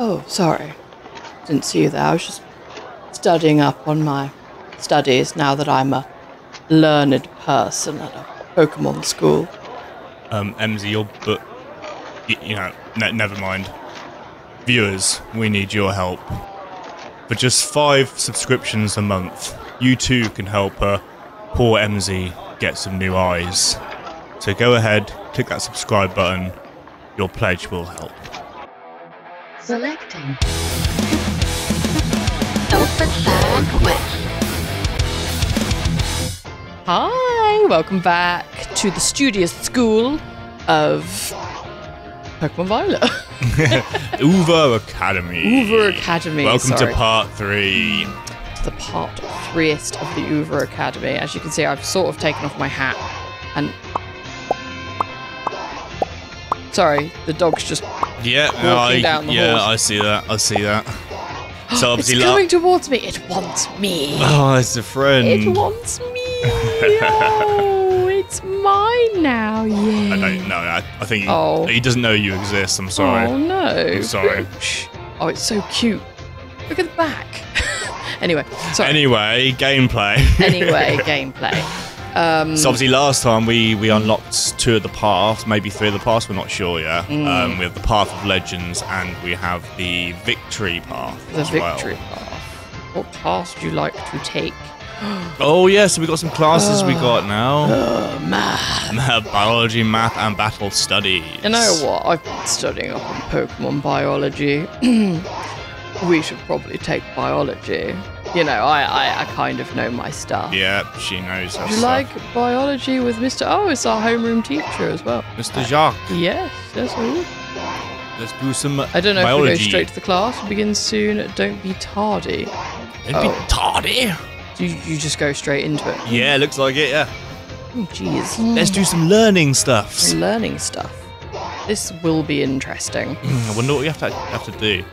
Oh, sorry. Didn't see you there. I was just studying up on my studies now that I'm a learned person at a Pokemon school. MZ, your book, you know, never mind. Viewers, we need your help. For just 5 subscriptions a month, you too can help her, poor MZ, get some new eyes. So go ahead, click that subscribe button. Your pledge will help. Selecting. Hi, welcome back to the studious school of Pokemon Violet. Uber Academy. Uber Academy. Welcome to part 3. To the part 3-est of the Uber Academy. As you can see, I've sort of taken off my hat and. Sorry, the dog's just walking down the hall. I see that. I see that. So obviously it's going towards me. It wants me. Oh, it's a friend. It wants me. Oh, it's mine now. Yeah. I don't know. I think he doesn't know you exist. I'm sorry. Oh no. I'm sorry. Oh, it's so cute. Look at the back. Anyway. Sorry. Anyway, gameplay. Anyway, gameplay. So obviously last time we unlocked 2 of the paths, maybe 3 of the paths, we're not sure yet. We have the Path of Legends and we have the Victory Path as well. What path do you like to take? Oh yes, yeah, so we got some classes we got now. Math. Biology, math and battle studies. You know what, I've been studying up on Pokemon biology. We should probably take biology. You know, I kind of know my stuff. Yeah, she knows her stuff. You like biology with Mr. Oh, it's our homeroom teacher as well. Mr. Jacques. Yes, that's all. Let's do some biology. I don't know if we go straight to the class. We begin soon. Don't be tardy. Don't be tardy? You just go straight into it. Yeah, looks like it, yeah. Oh, jeez. Let's do some learning stuff. Learning stuff. This will be interesting. I wonder what you have to do.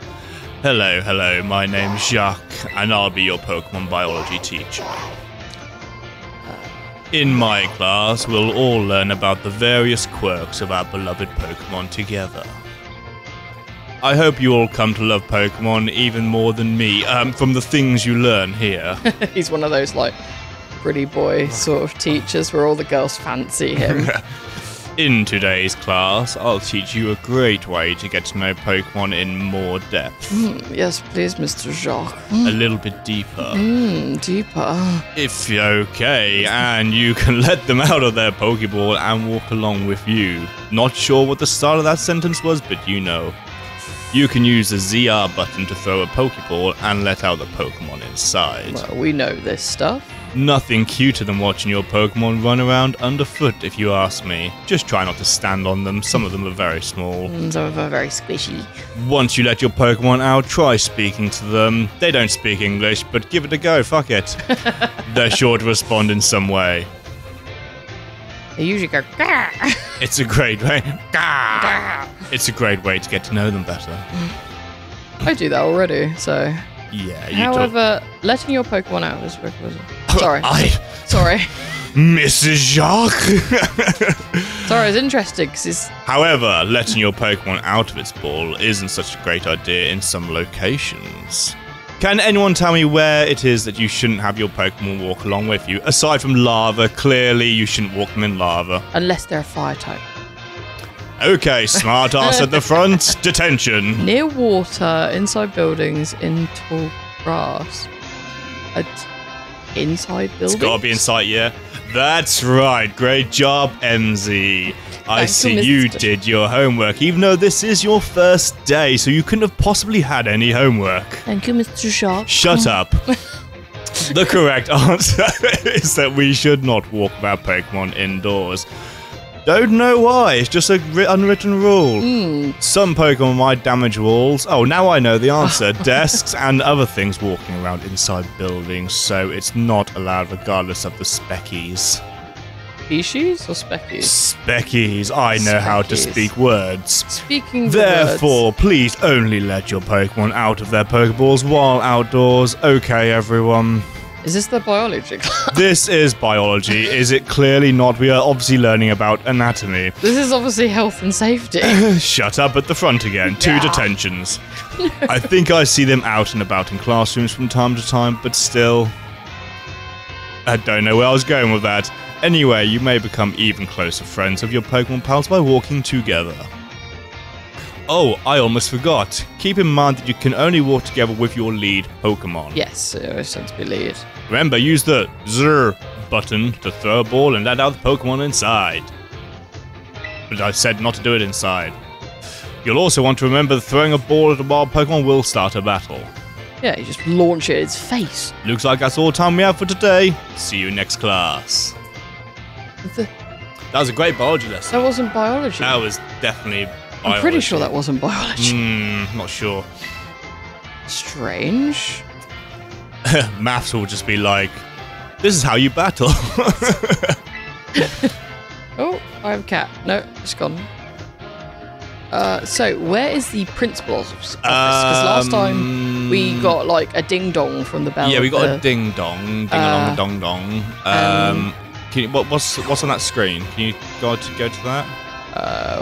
Hello, hello, my name's Jacques, and I'll be your Pokemon biology teacher. In my class, we'll all learn about the various quirks of our beloved Pokemon together. I hope you all come to love Pokemon even more than me, from the things you learn here. He's one of those, like, pretty boy sort of teachers where all the girls fancy him. In today's class, I'll teach you a great way to get to know Pokemon in more depth. Yes, please, Mr. Jacques. A little bit deeper. Deeper. If okay, and you can let them out of their Pokeball and walk along with you. Not sure what the start of that sentence was, but you know. You can use the ZR button to throw a Pokeball and let out the Pokemon inside. Well, we know this stuff. Nothing cuter than watching your Pokemon run around underfoot, if you ask me. Just try not to stand on them. Some of them are very small. Some of them are very squishy. Once you let your Pokemon out, try speaking to them. They don't speak English, but give it a go. Fuck it. They're sure to respond in some way. They usually go, gah! It's a great way. Gah! Gah! It's a great way to get to know them better. I do that already, so... Yeah, you However, letting your Pokemon out is... Sorry. Sorry. Mrs. Jacques. Sorry, I was interested because it's... However, letting your Pokemon out of its ball isn't such a great idea in some locations. Can anyone tell me where it is that you shouldn't have your Pokemon walk along with you? Aside from lava, clearly you shouldn't walk them in lava. Unless they're a fire type. Okay, smartass at the front. Detention. Near water, inside buildings, in tall grass. Inside buildings? It's gotta be inside, yeah. That's right. Great job, MZ. I see you did your homework, even though this is your first day, so you couldn't have possibly had any homework. Thank you, Mr. Sharp. Shut up. The correct answer is that we should not walk our Pokemon indoors. Don't know why, it's just an unwritten rule. Some Pokemon might damage walls. Oh, now I know the answer. Desks and other things walking around inside buildings, so it's not allowed regardless of the speckies. Species or speckies? Speckies. I know how to speak words. Speaking Therefore, words. Please only let your Pokemon out of their Pokeballs while outdoors. Okay, everyone. Is this the biology class? This is biology. Is it clearly not? We are obviously learning about anatomy. This is obviously health and safety. Shut up at the front again. Two detentions. I think I see them out and about in classrooms from time to time, but still... I don't know where I was going with that. Anyway, you may become even closer friends of your Pokemon pals by walking together. Oh, I almost forgot. Keep in mind that you can only walk together with your lead Pokemon. Yes, it always tends to be lead. Remember, use the ZR button to throw a ball and let out the Pokemon inside. But I said not to do it inside. You'll also want to remember that throwing a ball at a wild Pokemon will start a battle. Yeah, you just launch it at its face. Looks like that's all the time we have for today. See you next class. That was a great biology lesson. That wasn't biology. That was definitely... I'm pretty sure that wasn't biology. Not sure. Strange. Maths will just be like, this is how you battle. Oh, I have a cat. No, it's gone. So, where is the principal's office? Because last time we got like a ding-dong from the bell. Yeah, we got a ding-dong. Ding-a-long-dong-dong. What's on that screen? Can you go to that?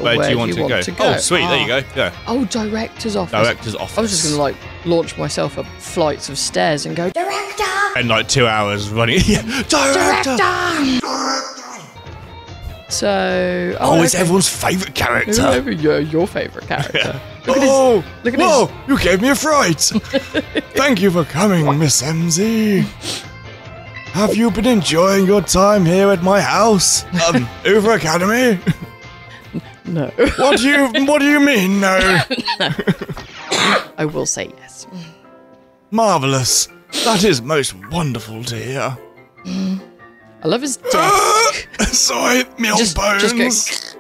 Where do you want to go? Oh, sweet, there you go. Yeah. Oh, director's office. Director's office. I was just going to, like, launch myself up flights of stairs and go, Director! And, like, 2 hours running. Director! Director! So... Oh, it's everyone's favourite character. Your favourite character. Look at his... Whoa, you gave me a fright! Thank you for coming, Miss MZ. Have you been enjoying your time here at my house? Uber Academy? No. What do you mean, no? No. I will say yes. Marvellous. That is most wonderful to hear. I love his desk. Sorry, bones.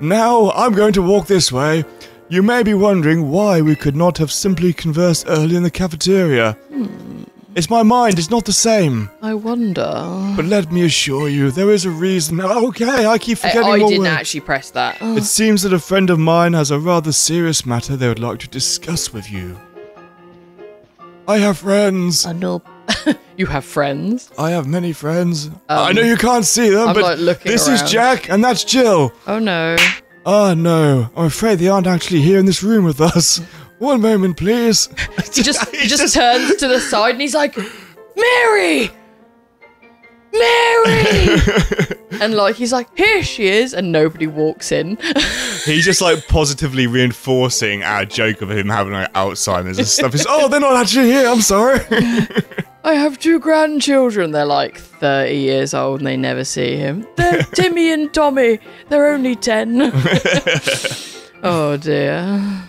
Now, I'm going to walk this way. You may be wondering why we could not have simply conversed early in the cafeteria. It's my mind, it's not the same. I wonder. But let me assure you, there is a reason. Okay, I keep forgetting what I didn't actually press that. It seems that a friend of mine has a rather serious matter they would like to discuss with you. I have friends. I know. You have friends? I have many friends. I know you can't see them, but like this is Jack and that's Jill. Oh no. Oh no, I'm afraid they aren't actually here in this room with us. One moment, please. he just turns to the side and he's like, Mary! Mary! And like, he's like, here she is, and nobody walks in. He's just like positively reinforcing our joke of him having like Alzheimer's and stuff. He's oh, they're not actually here, I'm sorry. I have two grandchildren. They're like 30 years old and they never see him. They're Timmy and Tommy. They're only 10. Oh dear.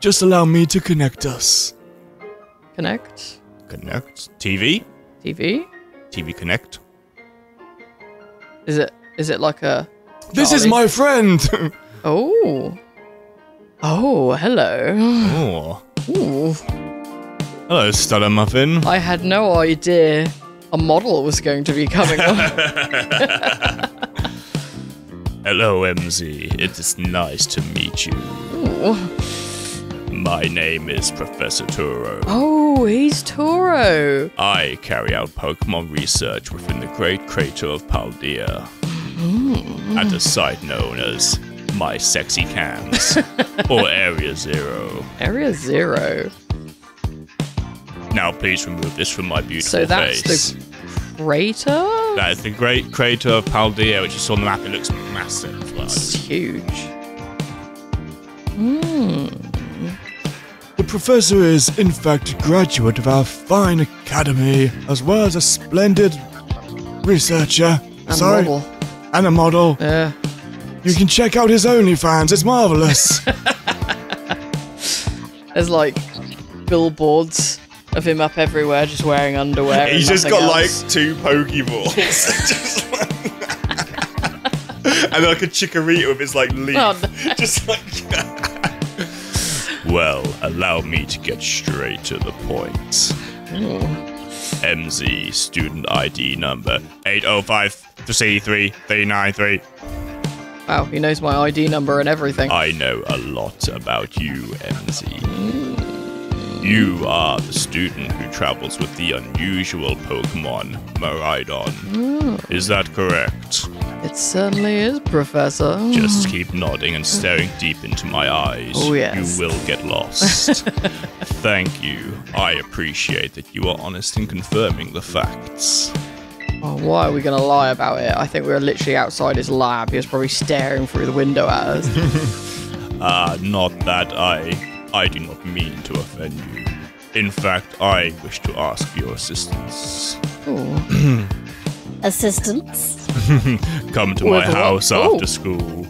Just allow me to connect us. Connect? Connect. TV? TV? TV Connect. Is it like a... This is my friend! Oh. Oh, hello. Oh. Ooh. Hello, Stutter Muffin. I had no idea a model was going to be coming on. Hello, MZ. It is nice to meet you. Ooh. My name is Professor Turo. Oh, he's Turo. I carry out Pokemon research within the Great Crater of Paldea. At a site known as My Sexy Cams, or Area Zero. Area Zero. Now please remove this from my beautiful face. So that's the crater? That is the Great Crater of Paldea, which is on the map. It looks massive. Well, it's huge. The professor is, in fact, a graduate of our fine academy, as well as a splendid researcher. And a model. Yeah. You can check out his OnlyFans, it's marvellous. There's like billboards of him up everywhere, just wearing underwear. He's just got like two Pokeballs. Just like and like a chikorita with his like leaf. Oh, no. Just like that. Well, allow me to get straight to the point. MZ student ID number 805-33393. Wow, he knows my ID number and everything. I know a lot about you, MZ. You are the student who travels with the unusual Pokemon, Miraidon. Mm. Is that correct? It certainly is, Professor. Just keep nodding and staring deep into my eyes. Oh, yes. You will get lost. Thank you. I appreciate that you are honest in confirming the facts. Oh, why are we going to lie about it? I think we were literally outside his lab. He was probably staring through the window at us. Not that I do not mean to offend you. In fact, I wish to ask for your assistance. Ooh. Assistance? Come to my house after school.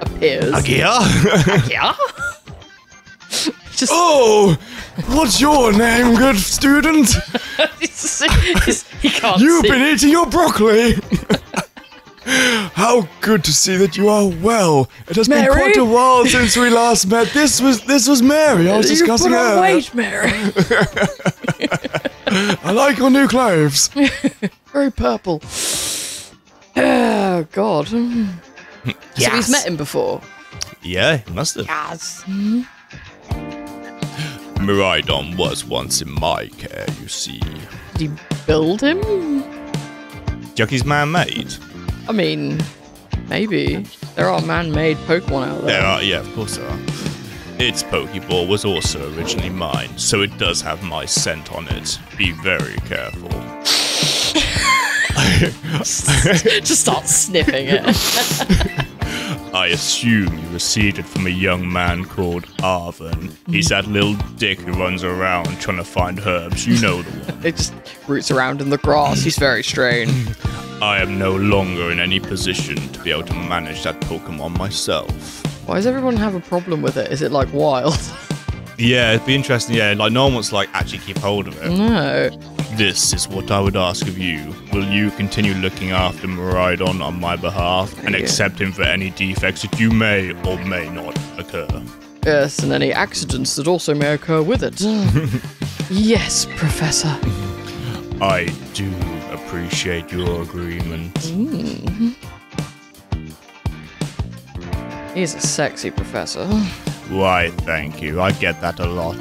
Appears. Akia? Akia? Just... Oh! What's your name, good student? He can't You've see. Been eating your broccoli! How good to see that you are well. It has been quite a while since we last met. This was Mary. I was discussing her. Wait, Mary. I like your new clothes. Very purple. Oh God. Yes. So he's met him before. Yeah, he must have. Yes. Miraidon was once in my care, you see. Did you build him? Jackie's man-made. I mean, maybe. There are man-made Pokemon out there. There are, yeah, of course there are. Its Pokeball was also originally mine, so it does have my scent on it. Be very careful. Just start sniffing it. I assume you received it from a young man called Arven. He's that little dick who runs around trying to find herbs. You know the one. It just roots around in the grass. He's very strange. I am no longer in any position to be able to manage that Pokemon myself. Why does everyone have a problem with it? Is it like wild? Yeah, it'd be interesting. Yeah, like no one wants to like actually keep hold of it. No. This is what I would ask of you. Will you continue looking after Miraidon on my behalf and accept him for any defects that you may or may not occur? Yes, and any accidents that also may occur with it. Yes, Professor. I do appreciate your agreement. Mm. He's a sexy professor. Why, thank you. I get that a lot.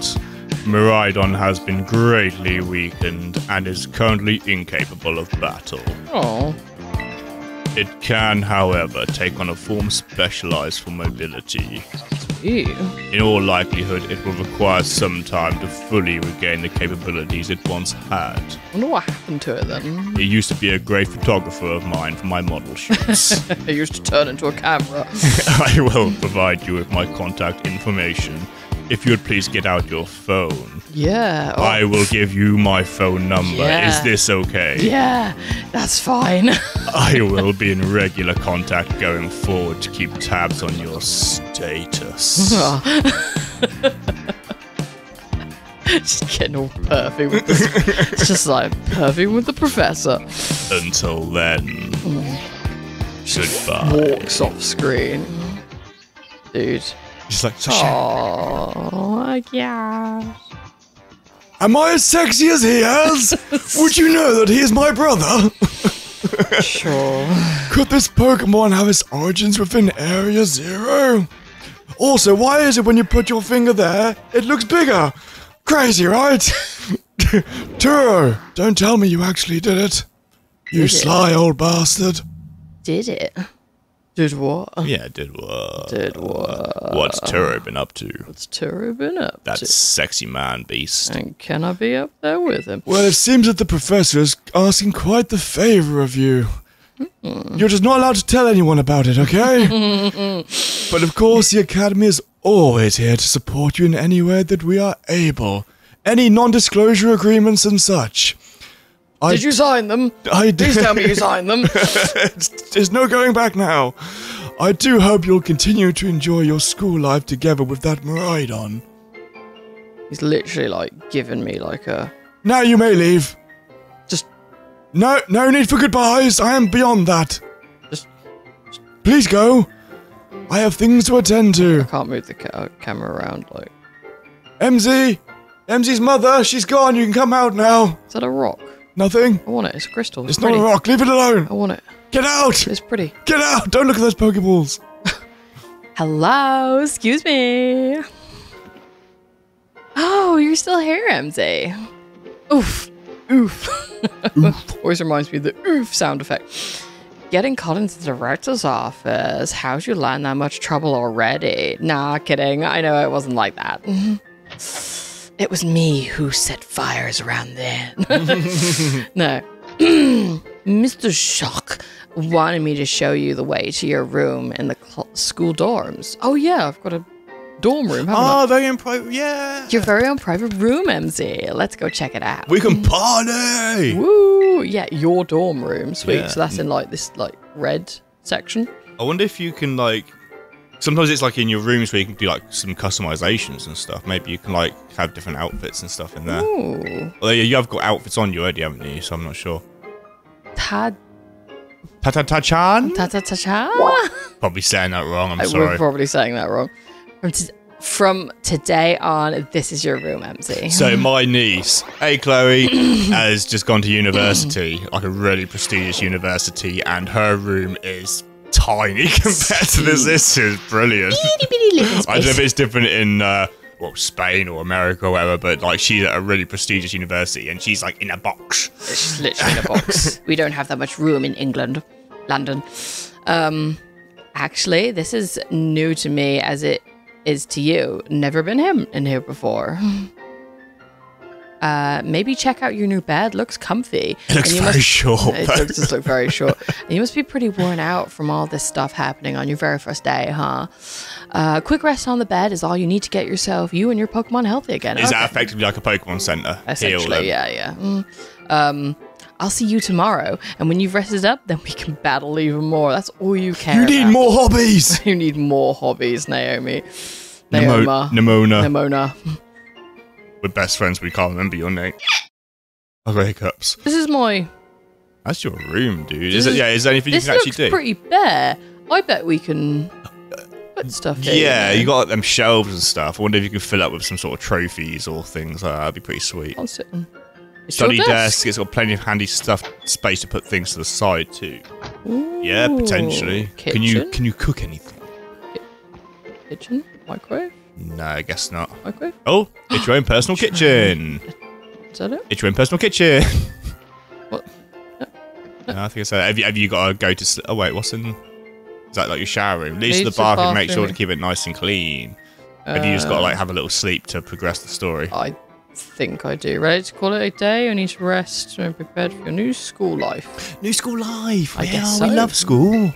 Miraidon has been greatly weakened and is currently incapable of battle. Oh. It can, however, take on a form specialized for mobility. Ew. In all likelihood, it will require some time to fully regain the capabilities it once had. I wonder what happened to it then. It used to be a great photographer of mine for my model shoots. It used to turn into a camera. I will provide you with my contact information. If you would please get out your phone. Yeah. Oh. I will give you my phone number. Yeah. Is this okay? Yeah, that's fine. I will be in regular contact going forward to keep tabs on your status. Just getting all pervy with this. It's just like pervy with the professor. Until then. Goodbye. Walks off screen. Dude. She's like, oh, yeah. Am I as sexy as he is? Would you know that he is my brother? Sure. Could this Pokemon have its origins within Area Zero? Also, why is it when you put your finger there, it looks bigger? Crazy, right? Turo, don't tell me you actually did it. You sly old bastard. Did it? Did what? Yeah, did what? Did what? What's Turo been up to? What's Turo been up to? That sexy man beast. And can I be up there with him? Well, it seems that the professor is asking quite the favour of you. Mm-mm. You're just not allowed to tell anyone about it, okay? But of course, the Academy is always here to support you in any way that we are able. Any non-disclosure agreements and such. Did you sign them? I did. Please tell me you signed them. There's no going back now. I do hope you'll continue to enjoy your school life together with that Miraidon. He's literally like giving me like a... Now you may leave. Just... No need for goodbyes. I am beyond that. Just... Please go. I have things to attend to. I can't move the camera around like... MZ! MZ's mother, she's gone. You can come out now. Is that a rock? Nothing. I want it. It's a crystal. It's not a rock. Leave it alone. I want it. Get out. It's pretty. Get out. Don't look at those Pokeballs. Hello. Excuse me. Oh, you're still here, MJ. Oof. Oof. Oof. Always reminds me of the oof sound effect. Getting caught into the director's office. How'd you land that much trouble already? Nah, kidding. I know it wasn't like that. It was me who set fires around there. No. Mr. Jacques wanted me to show you the way to your room in the school dorms. Oh, yeah, I've got a dorm room, haven't I? Oh, very own private, yeah. Your very own private room, MZ. Let's go check it out. We can party. Woo. Yeah, your dorm room. Sweet. Yeah. So that's in like this like red section. I wonder if you can like... Sometimes it's like in your rooms where you can do like some customizations and stuff. Maybe you can like have different outfits and stuff in there. Ooh. Although you have got outfits on you already, haven't you? So I'm not sure. Ta-ta-ta-chan? Ta-ta-ta-chan? Probably saying that wrong, I'm sorry. We're probably saying that wrong. From today on, this is your room, MZ. So my niece, hey Chloe, has just gone to university, like a really prestigious university, and her room is... tiny compared to this. This is brilliant. I don't know if it's different in well, Spain or America or whatever, but like she's at a really prestigious university and she's like in a box. She's literally in a box. We don't have that much room in England, London. Actually, this is new to me as it is to you. Never been in here before. Maybe check out your new bed. Looks comfy. It looks very short. It does look very short. And you must be pretty worn out from all this stuff happening on your very first day, huh? Quick rest on the bed is all you need to get yourself, you and your Pokemon healthy again. Is that effectively like a Pokemon Center? Essentially, yeah, yeah. I'll see you tomorrow. And when you've rested up, then we can battle even more. That's all you care about. You need more hobbies. You need more hobbies, Naomi. Nemona. Nemona. We're best friends, we can't remember your name. I wake up. This is my... That's your room, dude. Is it, yeah, is there anything you can actually do? This looks pretty bare. I bet we can put stuff in. Yeah, you got like, them shelves and stuff. I wonder if you can fill up with some sort of trophies or things. That'd be pretty sweet. I'll sit in. Study desk. It's got plenty of handy stuff, space to put things to the side too. Ooh, yeah, potentially. Kitchen? Can you cook anything? Kitchen? Microwave? No, I guess not. Okay. Oh, it's your own personal kitchen. Is that it? It's your own personal kitchen. What? No, I think I said that. Have you got to go to... Oh, wait, what's in... Is that like your shower room? Leads to the bathroom and make sure to keep it nice and clean. Have you just got to like have a little sleep to progress the story? I think I do. Ready to call it a day? I need to rest and prepare for your new school life. New school life! I guess so. We love school.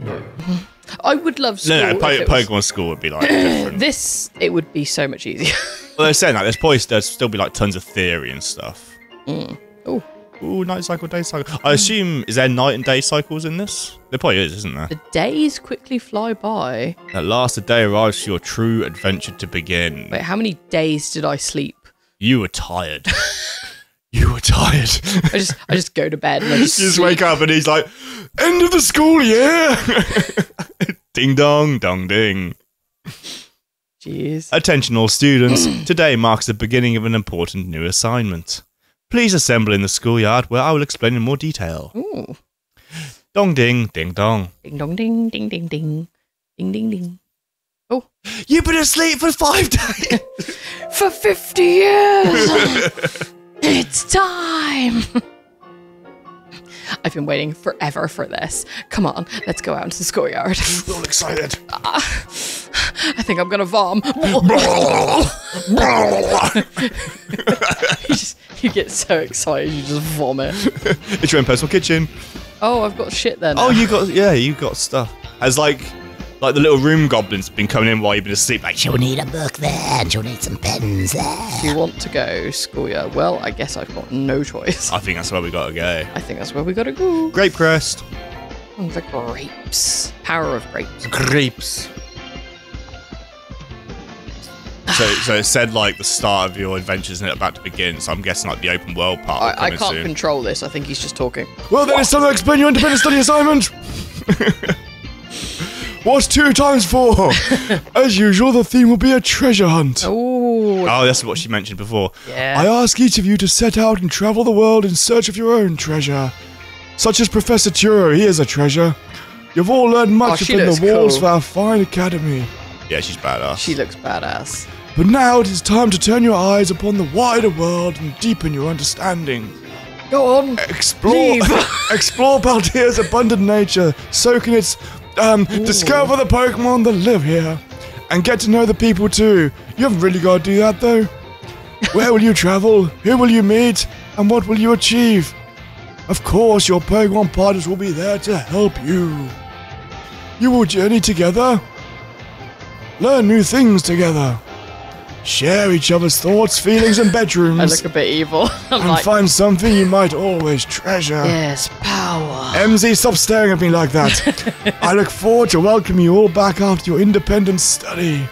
No. I would love school. No, Pokemon school would be like different. This, it would be so much easier. Well, they're saying that there's probably there'd still be like tons of theory and stuff. Mm. Oh, ooh, night cycle, day cycle. I assume is there night and day cycles in this? There probably is, isn't there? The days quickly fly by. At last, the day arrives for your true adventure to begin. Wait, how many days did I sleep? You were tired. You were tired. I just go to bed. And I just wake up and he's like, end of the school year. Ding dong, dong ding. Jeez. Attention all students. Today marks the beginning of an important new assignment. Please assemble in the schoolyard where I will explain in more detail. Ooh. Dong ding, ding dong. Ding dong ding, ding ding ding. Ding ding ding. Oh. You've been asleep for 5 days. For 50 years. It's time! I've been waiting forever for this. Come on, let's go out into the schoolyard. I'm all excited. I think I'm gonna vom. you get so excited, you just vomit. It's your own personal kitchen. Oh, I've got shit there now. Oh, you got stuff. As like the little room goblins have been coming in while you've been asleep. Like, she'll need a book there, and she'll need some pens there. If you want to go schoolyard, well, I guess I've got no choice. I think that's where we gotta go. I think that's where we gotta go. Grape crest. Oh, the grapes. Power of grapes. Grapes. So it said like the start of your adventures and it's about to begin. So I'm guessing like the open world part. I can't control this. I think he's just talking. Well, then it's time to explain your independent study assignment. What's 2 times 4? As usual, the theme will be a treasure hunt. Ooh. Oh, that's what she mentioned before. Yeah. I ask each of you to set out and travel the world in search of your own treasure. Such as Professor Turo, he is a treasure. You've all learned much within the walls of our fine academy. Yeah, she's badass. She looks badass. But now it is time to turn your eyes upon the wider world and deepen your understanding. Go on. Explore Paldea's abundant nature, soak in its, discover the Pokemon that live here, and get to know the people too. You haven't really got to do that though. Where will you travel? Who will you meet? And what will you achieve? Of course, your Pokemon partners will be there to help you. You will journey together, learn new things together, share each other's thoughts, feelings, and bedrooms. I look a bit evil. And like, find something you might always treasure. Yes, power. MZ, stop staring at me like that. I look forward to welcoming you all back after your independent study.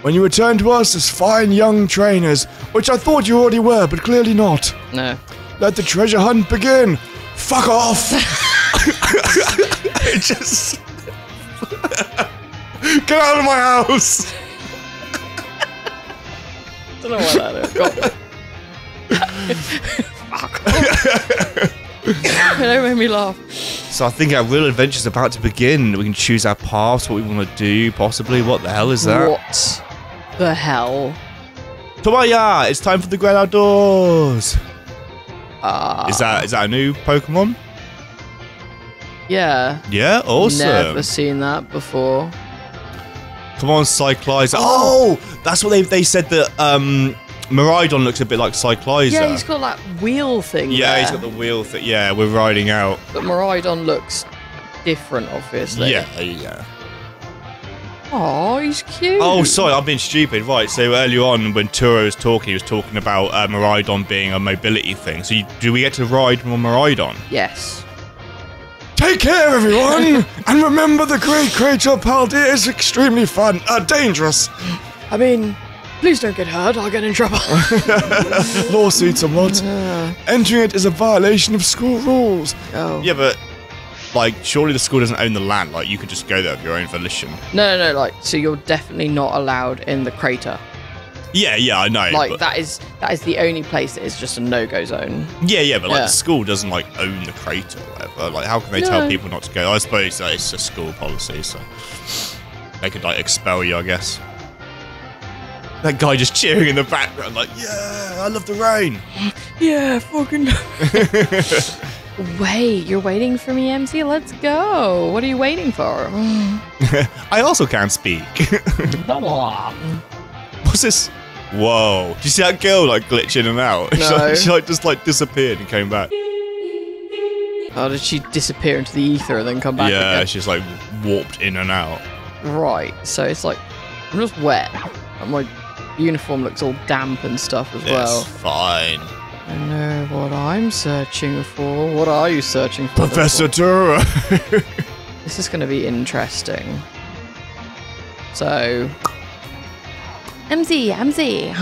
When you return to us as fine young trainers, which I thought you already were, but clearly not. No. Let the treasure hunt begin. Fuck off. It just... Get out of my house. I don't know why that is. Fuck. Don't make me laugh. So I think our real adventure is about to begin. We can choose our paths, what we want to do, possibly. What the hell is that? What the hell? Tomaya, it's time for the Grand Outdoors. Is that a new Pokemon? Yeah. Yeah, awesome. Never seen that before. Come on, Cyclizar. Oh, that's what they said that Miraidon looks a bit like Cyclizar. Yeah, he's got that wheel thing. Yeah, there. He's got the wheel thing. Yeah, we're riding out. But Miraidon looks different, obviously. Yeah, yeah. Oh, he's cute. Oh, sorry, I've been stupid. Right, so earlier on when Turo was talking, he was talking about Miraidon being a mobility thing. So do we get to ride on Miraidon? Yes. Take care, everyone! And remember, the Great Crater of Paldea is extremely fun. Dangerous. I mean, please don't get hurt. I'll get in trouble. Lawsuits and what? Entering it is a violation of school rules. Oh. Yeah, but, like, surely the school doesn't own the land. Like, you could just go there of your own volition. No, no, no. Like, so you're definitely not allowed in the crater. Yeah, yeah, I know. Like, that is the only place that is just a no-go zone. Yeah, yeah, but, like, the school doesn't, like, own the crater or whatever. Like, how can they tell people not to go? I suppose that it's a school policy, so they could, like, expel you, I guess. That guy just cheering in the background, like, yeah, I love the rain. Yeah, fucking... Wait, you're waiting for me, MC? Let's go. What are you waiting for? I also can't speak. What's this? Whoa. Did you see that girl, like, glitch in and out? No. She, like, just, like, disappeared and came back. Oh, did she disappear into the ether and then come back again? Yeah, she's, like, warped in and out. Right. So it's, like, I'm just wet. And my uniform looks all damp and stuff as well. It's fine. I know what I'm searching for. What are you searching for? Professor Turo. This is going to be interesting. So... MZ.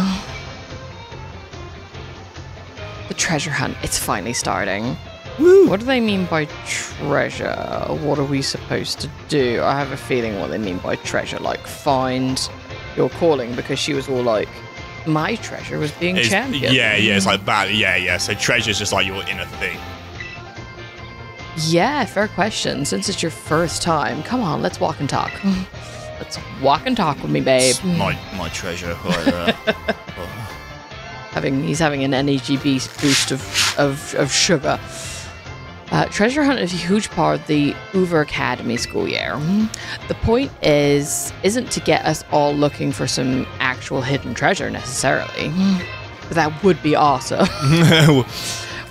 The treasure hunt, it's finally starting. Woo. What do they mean by treasure? What are we supposed to do? I have a feeling what they mean by treasure, like find your calling, because she was all like, my treasure was being championed. Yeah, yeah, it's like bad. Yeah, yeah, so treasure's just like your inner thing. Yeah, fair question. Since it's your first time, come on, let's walk and talk. Let's walk and talk with me, babe. My treasure. He's having an energy boost of sugar. Treasure hunt is a huge part of the Uber Academy school year. The point isn't to get us all looking for some actual hidden treasure necessarily, but that would be awesome.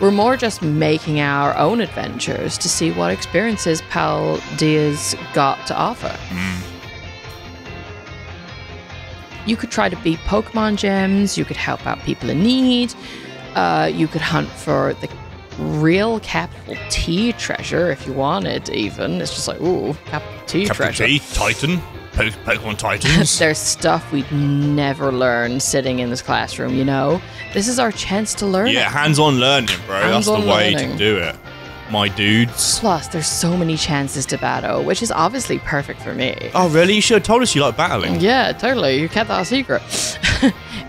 We're more just making our own adventures to see what experiences Paldea's got to offer. You could try to beat Pokemon gyms, you could help out people in need, you could hunt for the real capital T treasure if you wanted even. It's just like, ooh, capital T treasure. Capital T, Titan, Pokemon Titans. There's stuff we'd never learn sitting in this classroom, you know? This is our chance to learn. Yeah, hands-on learning, bro. That's the way to do it, my dudes. Plus, there's so many chances to battle, which is obviously perfect for me. Oh, really? You should have told us you like battling. Yeah, totally. You kept that a secret.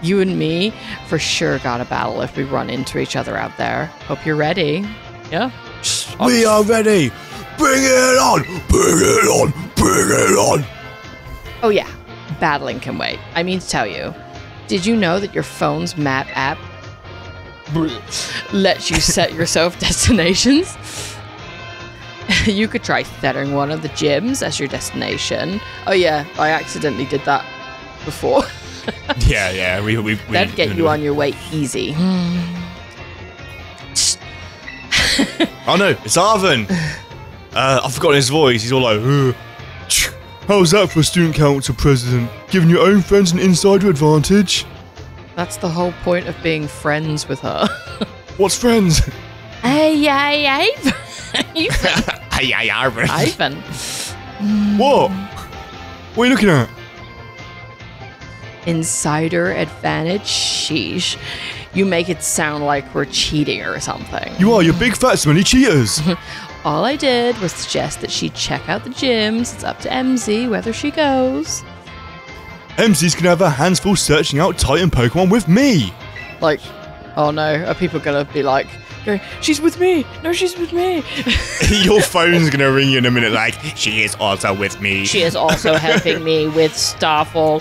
You and me for sure got a battle if we run into each other out there. Hope you're ready. Yeah? We are ready. Bring it on. Bring it on. Bring it on. Oh, yeah. Battling can wait. I mean to tell you. Did you know that your phone's map app lets you set yourself destinations? You could try setting one of the gyms as your destination. Oh yeah, I accidentally did that before. yeah, we that'd get you on your way easy. Oh no, it's Arven. I've forgotten his voice. He's all like, how's that for a student council president? Giving your own friends an insider advantage? That's the whole point of being friends with her. What's friends? Ivan. What are you looking at? Insider advantage? Sheesh. You make it sound like we're cheating or something. You are. You're big fat smelly cheaters. All I did was suggest that she check out the gyms. It's up to MZ whether she goes. MZ's gonna have her hands full searching out Titan Pokemon with me. Like, oh no, are people gonna be like, she's with me. No, she's with me. Your phone's gonna ring you in a minute. Like, she is also with me. She is also helping me with Starfall.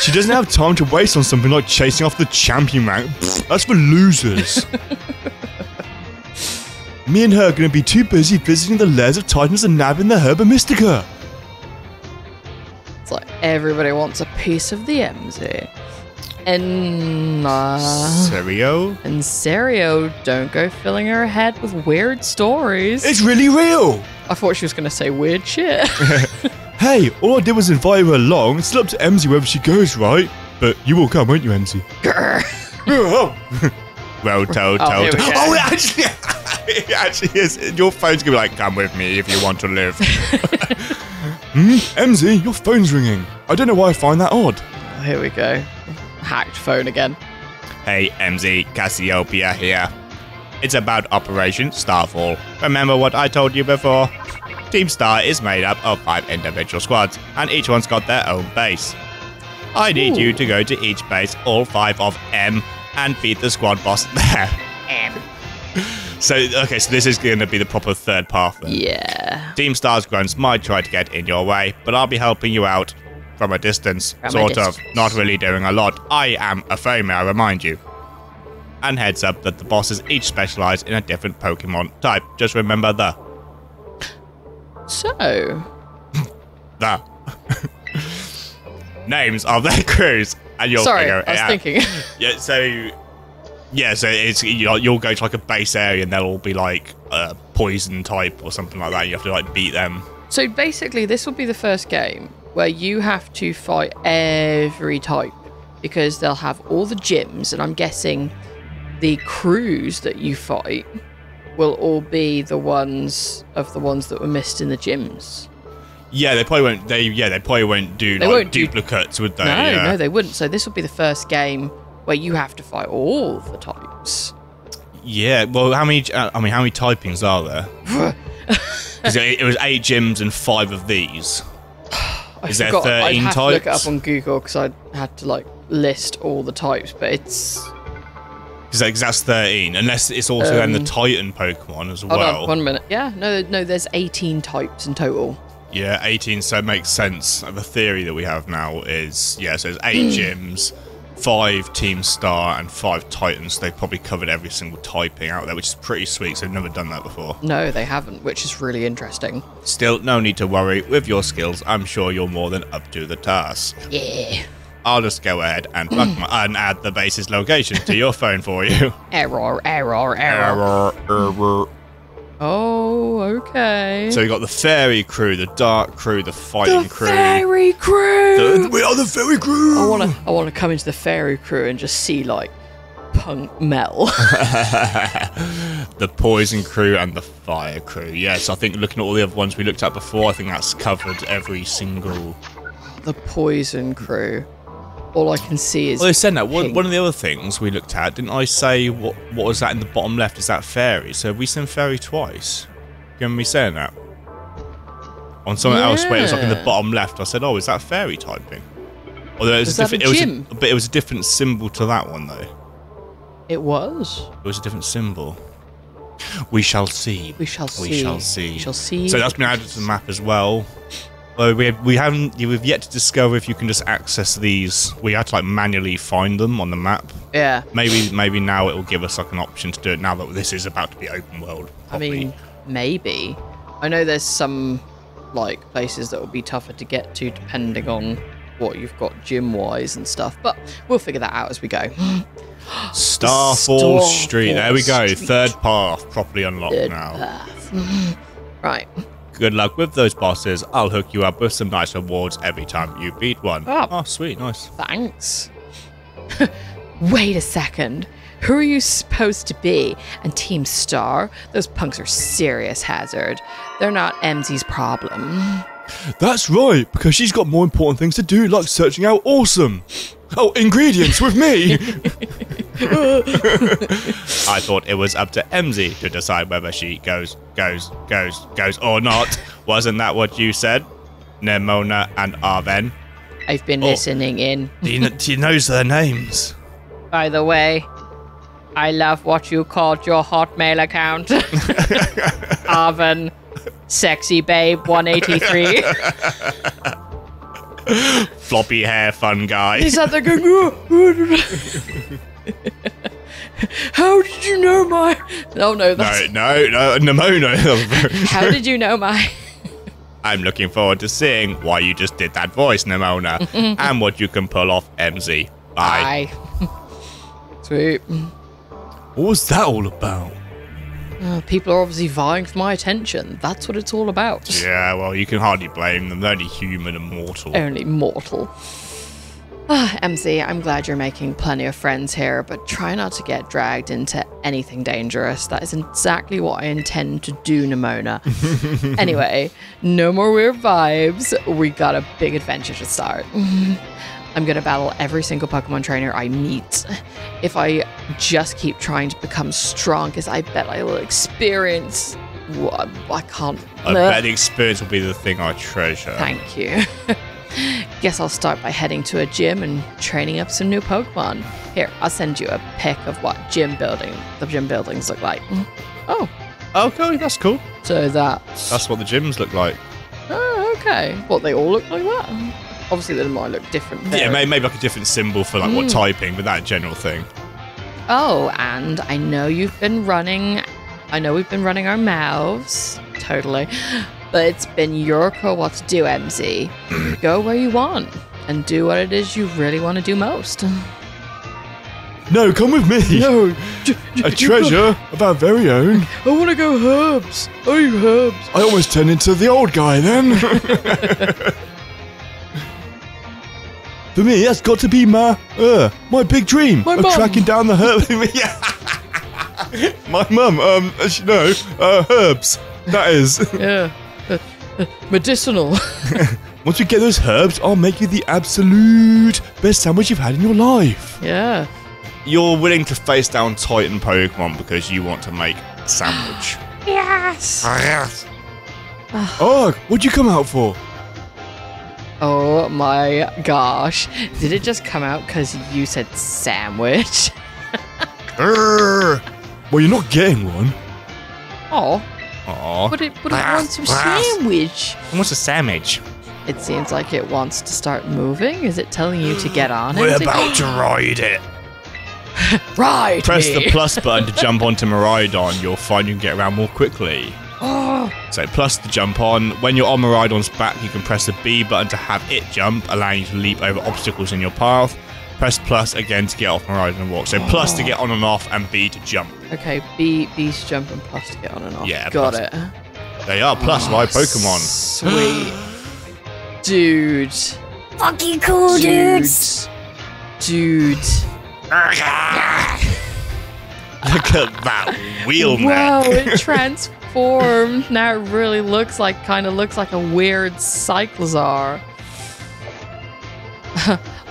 She doesn't have time to waste on something like chasing off the champion rank. That's for losers. Me and her are gonna be too busy visiting the lairs of Titans and nabbing the Herba Mystica. It's like everybody wants a piece of the MZ. And Serio, don't go filling her head with weird stories. It's really real. I thought she was going to say weird shit. Hey, all I did was invite her along. It's up to MZ whether she goes, right? But you will come, won't you, MZ? Well, told. Oh, it actually is. Your phone's going to be like, come with me if you want to live. MZ, your phone's ringing. I don't know why I find that odd. Here we go. Hacked phone again. Hey, MZ, Cassiopeia here. It's about Operation Starfall. Remember what I told you before? Team Star is made up of 5 individual squads, and each one's got their own base. I need you to go to each base, all 5 of M, and beat the squad boss there. M. So this is going to be the proper third path then. Yeah. Team Star's grunts might try to get in your way, but I'll be helping you out. From a distance, sort of. Not really doing a lot. I am a foamy, I remind you. And heads up that the bosses each specialize in a different Pokemon type. Just remember the. So. The. Names of their crews. And you'll figure it out. Yeah, so it's, you'll go to like a base area and they'll all be like poison type or something like that. You have to like beat them. So basically this will be the first game where you have to fight every type because they'll have all the gyms, and I'm guessing the crews that you fight will all be the ones that were missed in the gyms. Yeah, they probably won't do like duplicates, would they? No, they wouldn't. So this will be the first game where you have to fight all the types. Yeah, well, how many typings are there? It was 8 gyms and 5 of these. Is there 13 types? I'd have to look it up on Google because I had to like list all the types, but it's because that's 13, unless it's also then the Titan Pokemon as well. Hold on, 1 minute. Yeah, no, there's 18 types in total. Yeah, 18. So it makes sense. The theory that we have now is so there's 8 gyms, 5 Team Star, and 5 Titans. They've probably covered every single typing out there, which is pretty sweet. So they've never done that before. No, they haven't, which is really interesting. Still, no need to worry. With your skills, I'm sure you're more than up to the task. Yeah. I'll just go ahead and add the base's location to your phone for you. Error. Oh, okay. So we got the fairy crew, the dark crew, the fighting crew. We are the fairy crew. I wanna come into the fairy crew and just see like punk metal. The poison crew and the fire crew. Yes, I think looking at all the other ones we looked at before, I think that's covered every single. The poison crew. All I can see is. Well, they said that one of the other things we looked at, didn't I say what was that in the bottom left? Is that fairy? So have we seen fairy twice? You remember me saying that? On something else where it was like in the bottom left, I said, oh, is that fairy typing? Although it was a different symbol to that one though. It was. It was a different symbol. We shall see. We shall see. So that's been added to the map as well. Although we've yet to discover if you can just access these. We had to like manually find them on the map. Yeah. Maybe now it will give us like an option to do it now that this is about to be open world. Probably. I mean, maybe. I know there's some like places that will be tougher to get to depending on what you've got gym-wise and stuff, but we'll figure that out as we go. Starfall Street. There we go. Street. Third path properly unlocked now. Right. Good luck with those bosses. I'll hook you up with some nice rewards every time you beat one. Oh sweet, nice. Thanks. Wait a second. Who are you supposed to be? And Team Star? Those punks are serious hazard. They're not MZ's problem. That's right, because she's got more important things to do, like searching out awesome. Oh, ingredients with me! I thought it was up to MZ to decide whether she goes or not. Wasn't that what you said, Nemona and Arven? I've been listening in. She knows their names. By the way, I love what you called your Hotmail account. Arven, sexy babe 183. Floppy hair fun guy. He's out there going, how did you know my... Oh, no, that's... No, Nemona. How did you know my... I'm looking forward to seeing why you just did that voice, Nemona, and what you can pull off, MZ. Bye. Sweet. What was that all about? People are obviously vying for my attention. That's what it's all about. Yeah, well, you can hardly blame them. They're only human and mortal. Only mortal. Ah, MZ, I'm glad you're making plenty of friends here, but try not to get dragged into anything dangerous. That is exactly what I intend to do, Nemona. Anyway, no more weird vibes. We got a big adventure to start. I'm going to battle every single Pokemon trainer I meet. If I just keep trying to become strong, because I bet I will experience... I can't... I bet the experience will be the thing I treasure. Thank you. Guess I'll start by heading to a gym and training up some new Pokemon. Here, I'll send you a pic of what the gym buildings look like. Oh. Okay, that's cool. So that's what the gyms look like. Oh, okay. What, they all look like that? Obviously, they might look different. There. Yeah, maybe like a different symbol for like what typing, but that general thing. Oh, and I know you've been running. I know we've been running our mouths. Totally. But it's been your call what to do, MZ. Go where you want and do what it is you really want to do most. No, come with me. No. A treasure of our very own. I want to go herbs. Oh, you herbs. I almost turned into the old guy then. For me, that's got to be my big dream of tracking down the herb. My mum, as you know, herbs. That is. Yeah. Medicinal. Once you get those herbs, I'll make you the absolute best sandwich you've had in your life. Yeah. You're willing to face down Titan Pokemon because you want to make a sandwich. Yes. Yes. Oh, what'd you come out for? Oh my gosh. Did it just come out because you said sandwich? Well, you're not getting one. Oh. But it wants some sandwich. It wants a sandwich. It seems like it wants to start moving. Is it telling you to get on it? We're about to ride it. Ride Press me. The plus button to jump onto Miraidon. You'll find you can get around more quickly. So plus to jump on. When you're on Miraidon's back, you can press the B button to have it jump, allowing you to leap over obstacles in your path. Press plus again to get off Miraidon and walk. So plus to get on and off, and B to jump. Okay, B to jump and plus to get on and off. Yeah, got it. They are plus live Pokemon. Sweet. Dude. Fucking cool, dudes. Dude. Look at that wheel neck. Wow, it transformed. Now it really kind of looks like a weird Cyclizar.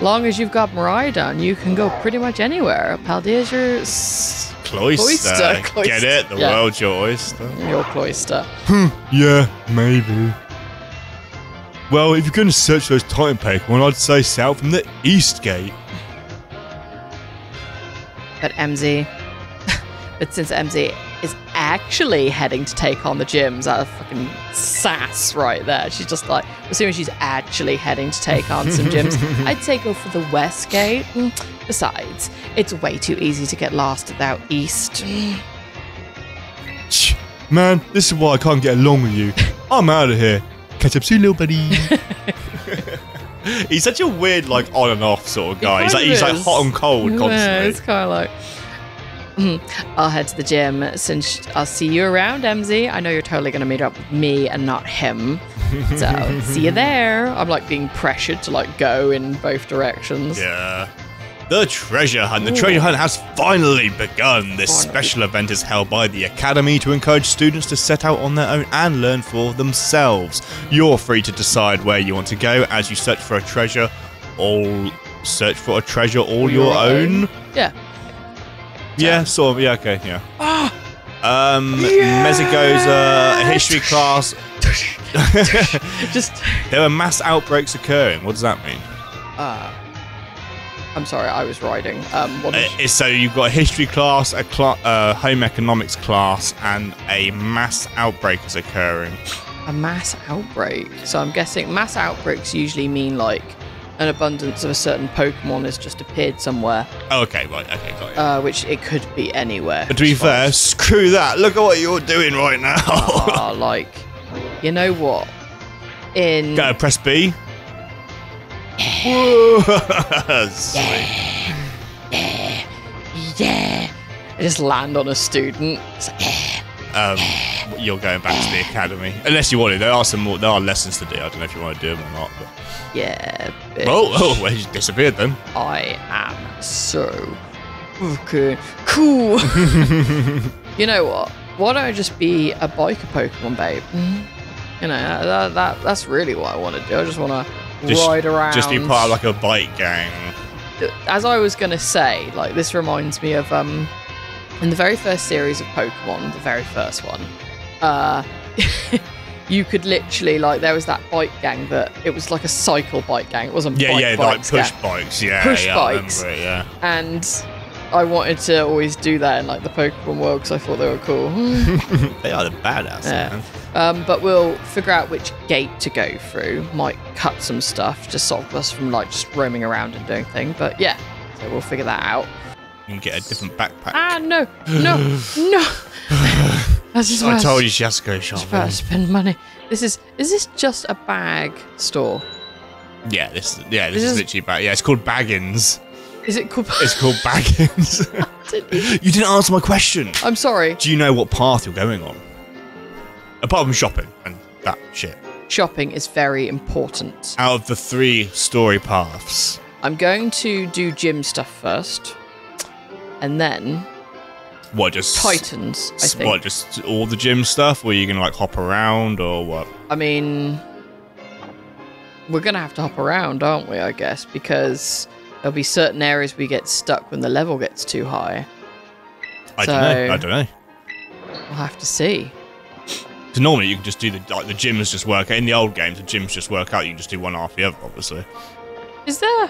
Long as you've got Miraidon, you can go pretty much anywhere. Paldea's your cloister. Get it? The world's your oyster. Your cloister. Yeah, maybe. Well, if you're going to search those Titan Pokemon, I'd say south from the East Gate. But MZ... But since MZ is actually heading to take on the gyms. That fucking sass right there. She's just like, assuming she's actually heading to take on some gyms. I'd say go for the west gate. Besides, it's way too easy to get lost without east. Man, this is why I can't get along with you. I'm out of here. Catch up soon, little buddy. He's such a weird, like, on and off sort of guy. He's like hot and cold constantly. Yeah, it's kind of like... I'll head to the gym since I'll see you around, MZ. I know you're totally going to meet up with me and not him. So, see you there. I'm, like, being pressured to, like, go in both directions. Yeah. The treasure hunt. The treasure hunt has finally begun. This special event is held by the Academy to encourage students to set out on their own and learn for themselves. You're free to decide where you want to go as you search for a treasure all your own. Yeah. Yeah, sort of. Yeah, okay, yeah. Mezagoza, a history class. There were mass outbreaks occurring. What does that mean? I'm sorry, I was riding. So you've got a history class, a home economics class, and a mass outbreak is occurring. A mass outbreak? So I'm guessing mass outbreaks usually mean like an abundance of a certain Pokemon has just appeared somewhere. Oh, okay, right, okay, got it. Which it could be anywhere. But to be fair, screw that. Look at what you're doing right now. Like, you know what? Gotta press B. Yeah. Yeah. Yeah. Yeah. I just land on a student. It's like, you're going back to the academy. Unless you want to. There are some more. There are lessons to do. I don't know if you want to do them or not. But... yeah. Bitch. Oh, well, you disappeared then. I am so fucking cool. You know what? Why don't I just be a biker Pokemon, babe? You know, that's really what I want to do. I just want to ride around. Just be part of like a bike gang. As I was gonna say, like, this reminds me of in the very first series of Pokemon, the very first one, you could literally, like, there was that bike gang that it was like a cycle bike gang. It wasn't push bikes. I remember it, yeah. And I wanted to always do that in like the Pokemon world because I thought they were cool. They are the badass. Yeah. But we'll figure out which gate to go through. Might cut some stuff to stop us from like just roaming around and doing things. But yeah, so we'll figure that out. You can get a different backpack. Ah, no, no, no. That's just I told you she has to go shopping. That's where I spend money. Is this just a bag store? Yeah, this is literally bag. Yeah, it's called Baggins. Is it called? It's called Baggins. You didn't answer my question. I'm sorry. Do you know what path you're going on? Apart from shopping and that shit. Shopping is very important. Out of the three-story paths. I'm going to do gym stuff first. And then... what, just... Titans, I think. What, just all the gym stuff? Or are you going to, like, hop around or what? I mean... we're going to have to hop around, aren't we, I guess? Because there'll be certain areas we get stuck when the level gets too high. I don't know. We'll have to see. So normally you can just do the gyms just work out. In the old games, the gyms just work out. You can just do one after the other, obviously. Is there?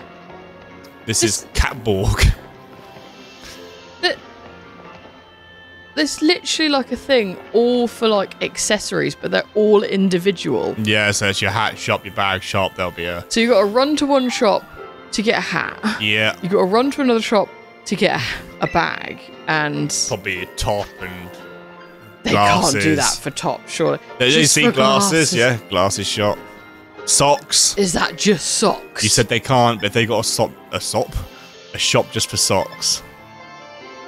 This is Catborg. There's literally like a thing all for like accessories, but they're all individual. Yeah, so it's your hat shop, your bag shop. There'll be a. So you got to run to one shop to get a hat. Yeah. You got to run to another shop to get a bag and probably a top and. They glasses. Can't do that for top, surely. They see glasses, yeah. Glasses shop. Socks. Is that just socks? You said they can't, but they got a shop just for socks.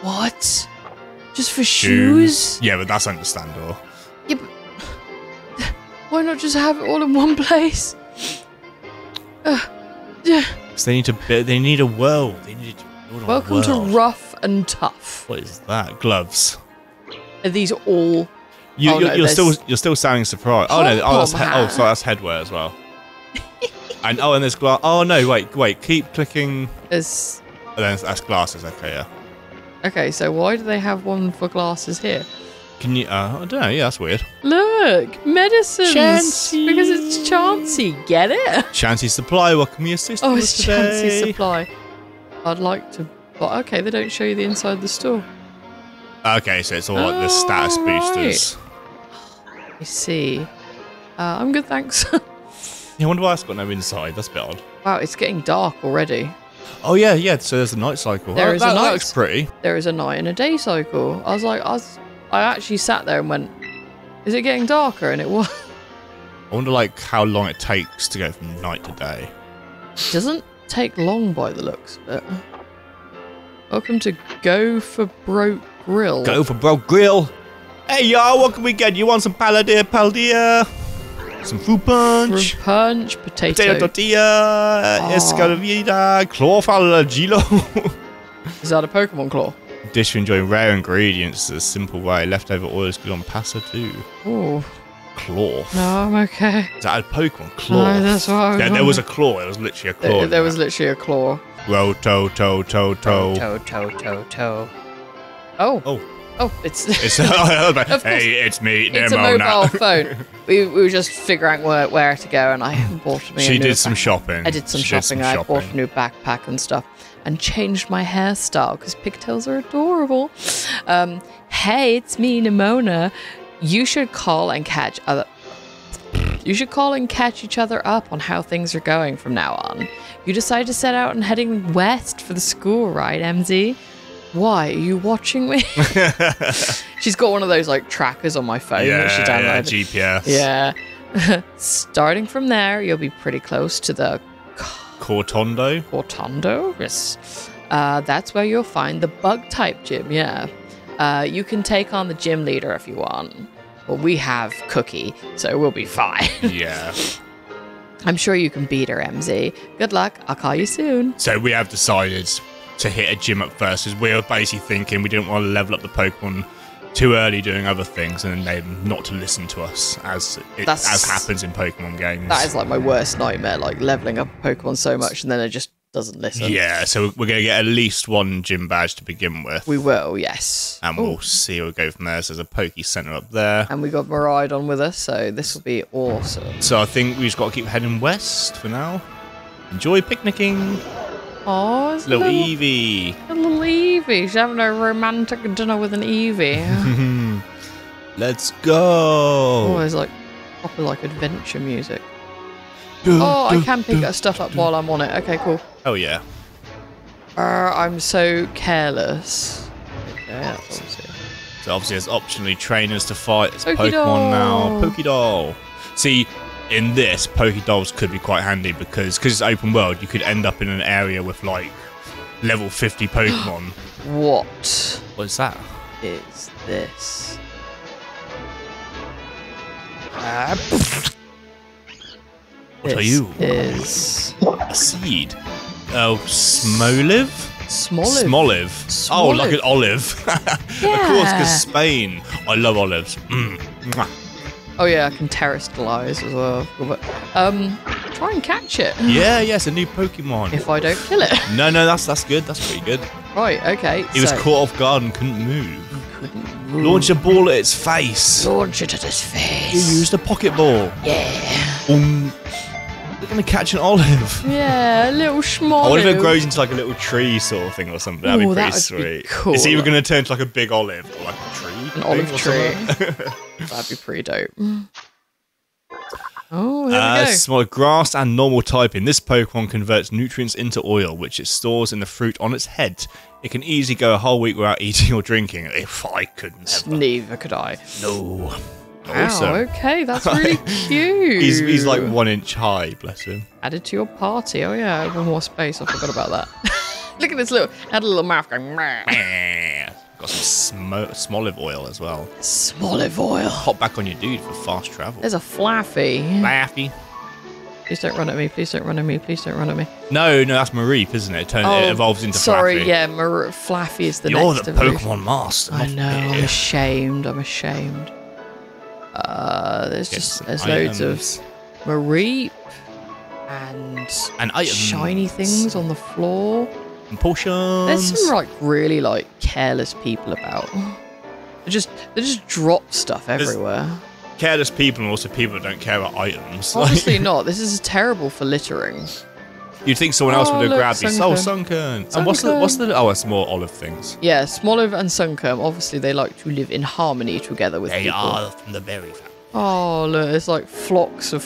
What? Just for shoes? Yeah, but that's understandable. Yeah, but why not just have it all in one place? Yeah. So they need a world. They need to welcome to Rough and Tough. What is that? Gloves. Are these all? You're still sounding surprised. Oh no! Sorry, that's headwear as well. and there's glass. Oh no! Wait! Keep clicking. That's glasses. Okay, yeah. Okay, so why do they have one for glasses here? Can you? I don't know. Yeah, that's weird. Look, medicines. Chansey. Because it's Chansey. Get it? Chansey Supply. What can we assist you with today? Oh, it's Chansey Supply. I'd like to. But okay, they don't show you the inside of the store. Okay, so it's all like the status boosters. Right. I see. I'm good, thanks. Yeah, I wonder why that's got no inside. That's a bit odd. Wow, it's getting dark already. Oh yeah, yeah. So there's a night cycle. That looks pretty. There is a night and a day cycle. I was like, I actually sat there and went, "Is it getting darker?" And it was. I wonder, like, how long it takes to go from night to day. It doesn't take long by the looks of it. Welcome to Go for Broke Grill. Go for Broke Grill. Hey y'all, what can we get? You want some Paldea? Some fruit punch. Fruit punch, potato tortilla, escalavida, claw falagilo. Is that a Pokemon claw? Dish for enjoying rare ingredients the simple way. Leftover oil is good on pasta too. Ooh. Claw. No, I'm okay. Is that a Pokemon claw? No, that's what I was. Yeah, there was a claw. There was literally a claw. There was literally a claw. Row toe. Oh. Oh. Oh, it's hey, it's me, Nemona. It's a mobile phone. We were just figuring out where to go, and I bought me. I did some shopping. I bought a new backpack and stuff, and changed my hairstyle because pigtails are adorable. Hey, it's me, Nemona. You should call and catch each other up on how things are going from now on. You decide to set out and heading west for the school, right, MZ? Why are you watching me? She's got one of those like trackers on my phone that she downloaded. Yeah, GPS. Yeah. Starting from there, you'll be pretty close to the Cortondo. Cortondo, yes. That's where you'll find the bug type gym. Yeah. You can take on the gym leader if you want. Well, we have Cookie, so we'll be fine. Yeah. I'm sure you can beat her, MZ. Good luck. I'll call you soon. So we have decided to hit a gym up first, because we were basically thinking we didn't want to level up the Pokemon too early doing other things and then they not to listen to us, as happens in Pokemon games. That is like my worst nightmare, like leveling up Pokemon so much and then it just doesn't listen. Yeah, so we're going to get at least one gym badge to begin with. We will, yes. And we'll see where we go from there. So there's a Poke Center up there. And we got Miraidon with us, so this will be awesome. So I think we've just got to keep heading west for now. Enjoy picnicking. Oh, it's little Eevee. Little Eevee. She's having a romantic dinner with an Eevee. Let's go. Oh, it's like proper like adventure music. I can pick that stuff up while I'm on it. Okay, cool. Oh yeah. I'm so careless. Yeah, so obviously there's optionally trainers to fight. It's Pokemon now. Pokédoll. See, in this, Pokédolls could be quite handy because it's open world. You could end up in an area with like level 50 Pokemon. What? What is that? Is this? What are you? Is a seed? Oh, Smoliv. Smoliv. Oh, like an olive. Yeah. Of course, because Spain. I love olives. Mm. Oh yeah, I can Terastallize as well. Try and catch it. Yeah, yes, a new Pokemon. If I don't kill it. No, that's good. That's pretty good. Right, okay. He was caught off guard and couldn't move. Couldn't move. Launch a ball at its face. Launch it at its face. You used a pocket ball. Yeah. We're gonna catch an olive. Yeah, a little schmolive. I wonder if it grows into like a little tree sort of thing or something. That'd be pretty sweet. Be cool. It's either gonna turn into like a big olive or like a tree. An olive tree. That'd be pretty dope. Oh, there we go. Small grass and normal typing. This Pokemon converts nutrients into oil, which it stores in the fruit on its head. It can easily go a whole week without eating or drinking. If I couldn't. Neither could I. No. Wow, awesome. Okay, that's really cute. He's like 1 inch high, bless him. Added to your party. Oh yeah, one more space. I forgot about that. Look at this little mouth going. Got some Smoliv oil as well. Smoliv oil. Hop back on your dude for fast travel. There's a Flaffy. Flaffy. Please don't run at me. Please don't run at me. Please don't run at me. No, that's Mareep, isn't it? It evolves into Flaffy. Sorry, yeah, Flaffy is the next evolution. You're the Pokemon master. I know. I'm ashamed. I'm ashamed. There's loads of Mareep and shiny things on the floor. And potions. There's some like really like careless people about. They just drop stuff everywhere. There's careless people and also people that don't care about items. Obviously not. This is terrible for littering. You'd think someone else would have grabbed these. Oh, Sunken. And what's the oh, it's more olive things. Yeah, Smoliv and Sunken. Obviously, they like to live in harmony together with people. They are from the berry family. Oh, look, it's like flocks of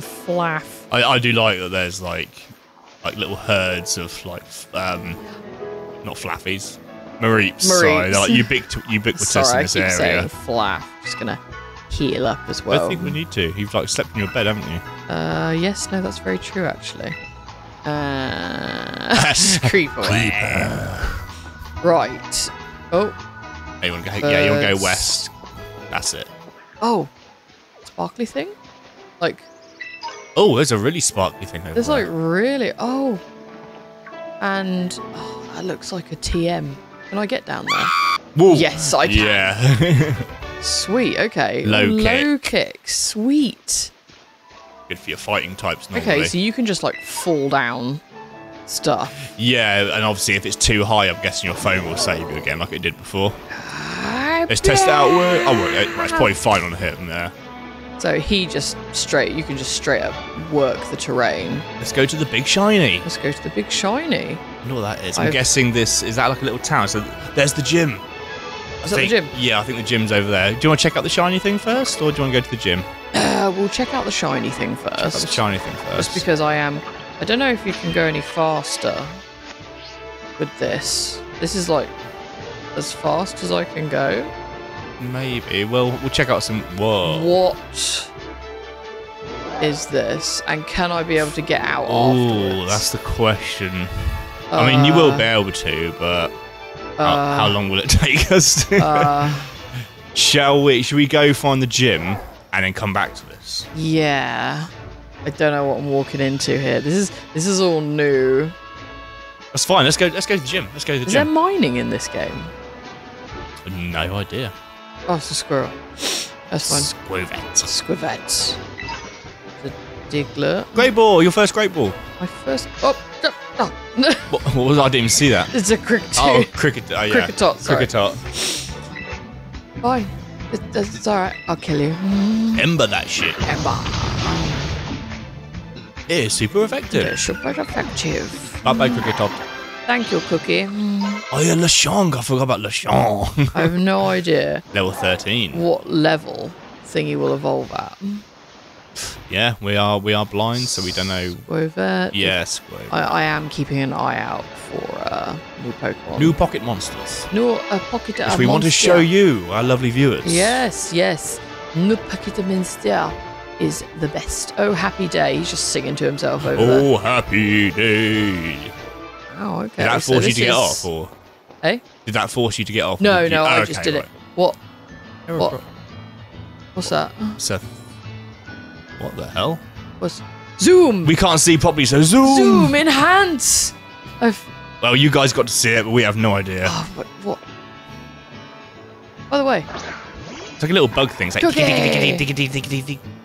flaff. I do like that. There's like little herds of like not flaffies, Mareeps. Sorry, they're like ubiquitous sorry, in this area. Sorry, I keep saying flaff. Just gonna heal up as well. I think we need to. You've like slept in your bed, haven't you? Yes. No, that's very true actually. Creeper. Right. Oh. Hey, you wanna go, yeah, you want to go west? That's it. Oh, sparkly thing? Like. Oh, there's a really sparkly thing over there. There's like really. Oh. And. Oh, that looks like a TM. Can I get down there? Whoa. Yes, I can. Yeah. Sweet. Okay. Low kick. Sweet. Good for your fighting types normally. Okay, so you can just like fall down stuff. Yeah, and obviously if it's too high, I'm guessing your phone will save you again like it did before. Let's test it out. Oh, well, it's probably fine on him there. So he just straight, you can just straight up work the terrain. Let's go to the big shiny. Let's go to the big shiny. I don't know what that is. I'm guessing this, is that like a little town? So there's the gym. Is that the gym? Yeah, I think the gym's over there. Do you want to check out the shiny thing first or do you want to go to the gym? We'll check out the shiny thing first. Check out the shiny thing first. Just because I am, I don't know if you can go any faster with this. This is like as fast as I can go. Maybe. Well, we'll check out some. Whoa. What is this? And can I be able to get out afterwards? Oh, that's the question. I mean, you will be able to, but how long will it take us to? Should we go find the gym? And then come back to this. Yeah, I don't know what I'm walking into here. This is all new. That's fine. Let's go to the gym. Let's go to the gym. Is there mining in this game? No idea. Oh, it's a squirrel. That's fine. Squivet. The Diglett. Great ball. Your first great ball. My first. Oh no. What was I didn't even see that. It's a Kricketot. Oh, Kricketot. Oh, yeah. Kricketot. Fine. It's alright, I'll kill you. Ember that shit. Ember. It is super effective. It's super effective. Bye bye, Kricketot. Thank you, Cookie. Oh yeah, Lashong. I forgot about Lashong. I have no idea. Level 13. What level thingy will evolve at? Yeah, we are blind, so we don't know. Squivet. Yes. Yeah, I am keeping an eye out for new Pokemon. New pocket monsters. New pocket monster. We want to show you, our lovely viewers. Yes, yes. New pocket monster is the best. Oh, happy day. He's just singing to himself over there. Oh, happy day. Oh, okay. Did that force you to get off, or? Hey? Did that force you to get off? No, no, I just did it. What? What's that? Seth. What the hell? What's zoom? We can't see properly, so zoom. Zoom enhance. Well, you guys got to see it, but we have no idea. Oh, what? By the way, it's like a little bug thing. It's like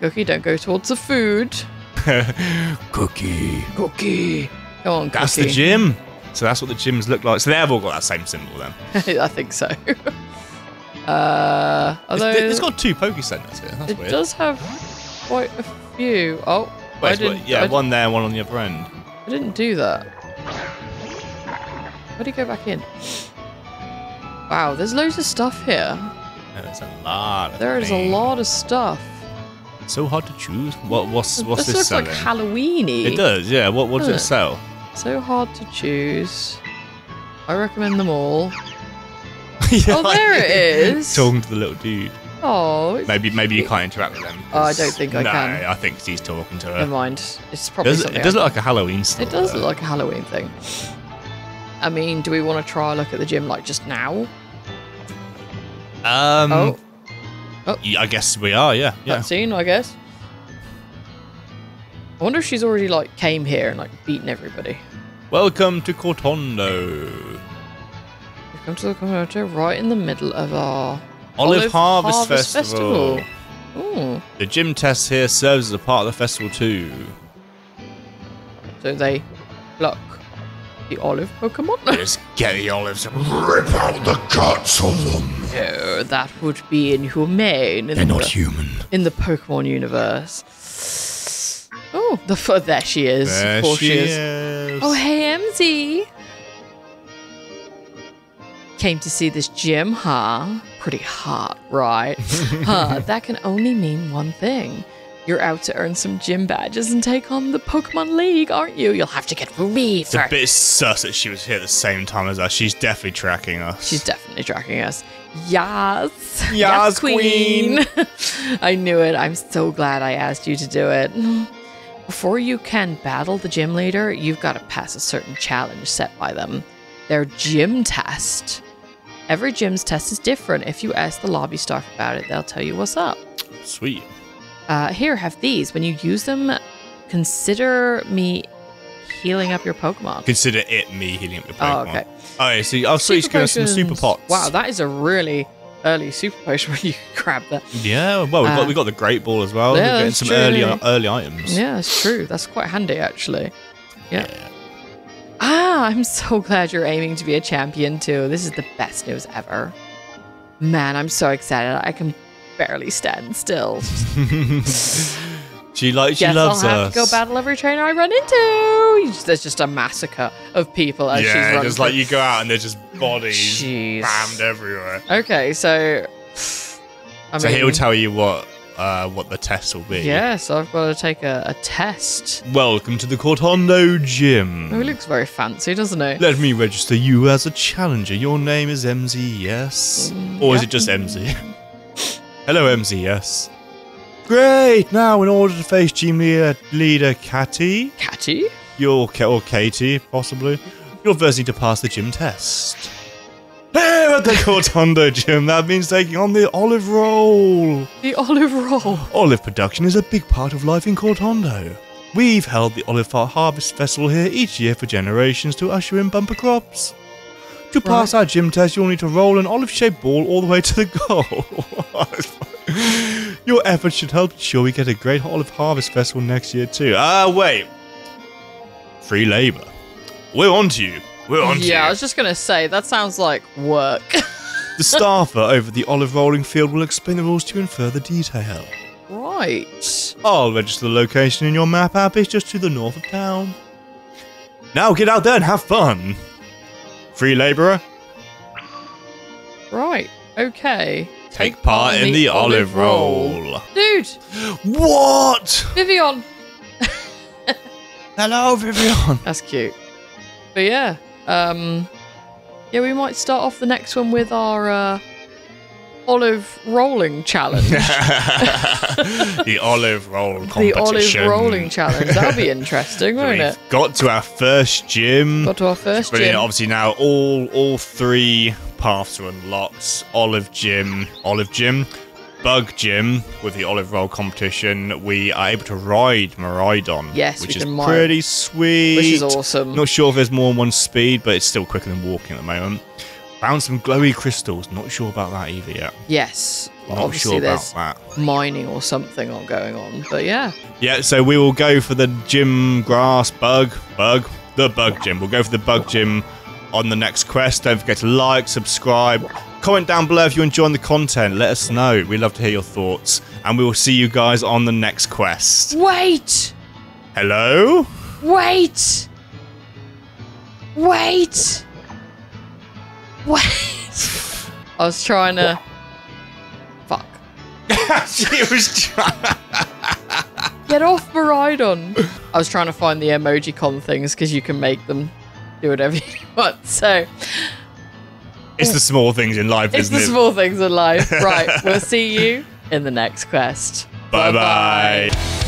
Cookie, don't go towards the food. Cookie. Come on, Cookie. That's the gym. So that's what the gyms look like. So they've all got that same symbol, then. I think so. It's got two Poké Centers here. That's weird. It does have. Quite a few. Oh, wait, one there, one on the other end. I didn't do that. Where do you go back in? Wow, there's loads of stuff here. There's a lot. There is a lot of stuff. So hard to choose. What's this selling? This looks like Halloweeny. It does. Yeah. What does it sell? So hard to choose. I recommend them all. Yeah, oh, there it is. Talking to the little dude. Oh, maybe you can't interact with them. Oh, I don't think I can. No, I think he's talking to her. Never mind. It's probably something. It does look like a Halloween thing. It does look like a Halloween thing. I mean, do we want to try a look at the gym like just now? Oh. I guess we are. Yeah. Cutscene, I guess. I wonder if she's already like came here and like beaten everybody. Welcome to Cortondo. We've come to the Cortondo, right in the middle of our. Olive Harvest Festival. Ooh. The gym test here serves as a part of the festival too. So they pluck the olive Pokemon? Just get the olives and rip out the guts of them. No, that would be inhumane. They're not human. In the Pokemon universe. Oh. Oh, there she is. There she is. Oh, hey, MZ. Came to see this gym, huh? Pretty hot, right? Huh, that can only mean one thing. You're out to earn some gym badges and take on the Pokemon League, aren't you? You'll have to get relief. It's a bit sus that she was here at the same time as us. She's definitely tracking us. She's definitely tracking us. Yas. Yas, queen. I knew it. I'm so glad I asked you to do it. Before you can battle the gym leader, you've got to pass a certain challenge set by them. Their gym test. Every gym's test is different. If you ask the lobby staff about it, they'll tell you what's up. Sweet. Here, have these. When you use them, consider me healing up your Pokemon. Consider it me healing up your Pokemon. Oh, okay. Oh, right, so I'll switch to some Super Pots. Wow, that is a really early Super Potion when you grab that. Yeah, well, we got the Great Ball as well. Yeah, we're getting some early items. Yeah, that's true. That's quite handy, actually. Yeah. Ah, I'm so glad you're aiming to be a champion too. This is the best news ever. Man, I'm so excited. I can barely stand still. She loves us. I'll have to go battle every trainer I run into. There's just a massacre of people as she's running. Yeah, just like you go out and there's just bodies spammed everywhere. Okay, so I mean, he'll tell you what the test will be. Yeah, so I've got to take a test. Welcome to the Cortondo Gym. Oh, it looks very fancy, doesn't it? Let me register you as a challenger. Your name is MZ, yes? Or is it just MZ? Hello, MZS. Great! Now, in order to face Team Leader Katy... Katy? Or Katy, possibly. You'll first need to pass the gym test. Here at the Cortondo Gym, that means taking on the olive roll. The olive roll. Olive production is a big part of life in Cortondo. We've held the Olive Farm Harvest Festival here each year for generations to usher in bumper crops. To pass our gym test, you'll need to roll an olive-shaped ball all the way to the goal. Your efforts should help ensure we get a great Olive Harvest Festival next year too. Wait. Free labour. We're on to you. We're on to you. Yeah, I was just going to say, that sounds like work. The staffer over the olive rolling field will explain the rules to you in further detail. Right. I'll register the location in your map app. It's just to the north of town. Now get out there and have fun. Free labourer. Right. Okay. Take part in the olive roll. Dude. What? Vivian. Hello, Vivian. That's cute. But yeah. Yeah, we might start off the next one with our olive rolling challenge. The olive roll competition. The olive rolling challenge. That'll be interesting, won't it? Got to our first gym. Got to our first gym. Obviously now all three paths are unlocked. Olive gym, bug gym with the olive roll competition. We are able to ride Miraidon. Yes, which is pretty sweet. Which is awesome. Not sure if there's more than one speed, but it's still quicker than walking at the moment. Found some glowy crystals. Not sure about that either yet. Yes. Not sure about that. Mining or something going on, but yeah. Yeah, so we will go for the gym grass bug gym. We'll go for the bug gym on the next quest. Don't forget to like, subscribe, comment down below if you're enjoying the content. Let us know. We'd love to hear your thoughts. And we will see you guys on the next quest. Wait. Hello? Wait. Wait. Wait. I was trying to... What? Fuck. She was trying... Get off Miraidon. I was trying to find the emoji things because you can make them do whatever you want. So... It's the small things in life, isn't it? It's the small things in life. Right. We'll see you in the next quest. Bye-bye.